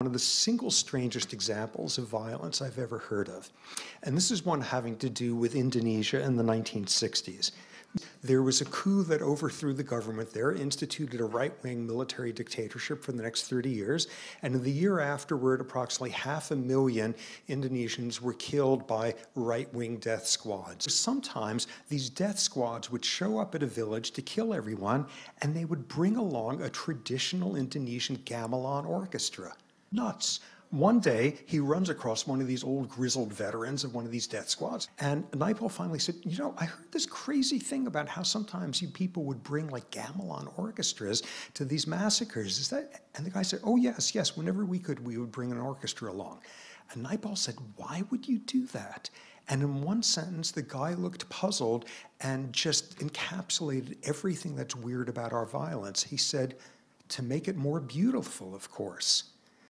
One of the single strangest examples of violence I've ever heard of. And this is one having to do with Indonesia in the 1960s. There was a coup that overthrew the government there, instituted a right-wing military dictatorship for the next 30 years, and in the year afterward, approximately 500,000 Indonesians were killed by right-wing death squads. Sometimes these death squads would show up at a village to kill everyone, and they would bring along a traditional Indonesian gamelan orchestra. Nuts. One day, he runs across one of these old grizzled veterans of one of these death squads, and Naipaul finally said, you know, I heard this crazy thing about how sometimes you people would bring like gamelan orchestras to these massacres. Is that? And the guy said, oh yes, yes, whenever we could, we would bring an orchestra along. And Naipaul said, why would you do that? And in one sentence, the guy looked puzzled and just encapsulated everything that's weird about our violence. He said, to make it more beautiful, of course.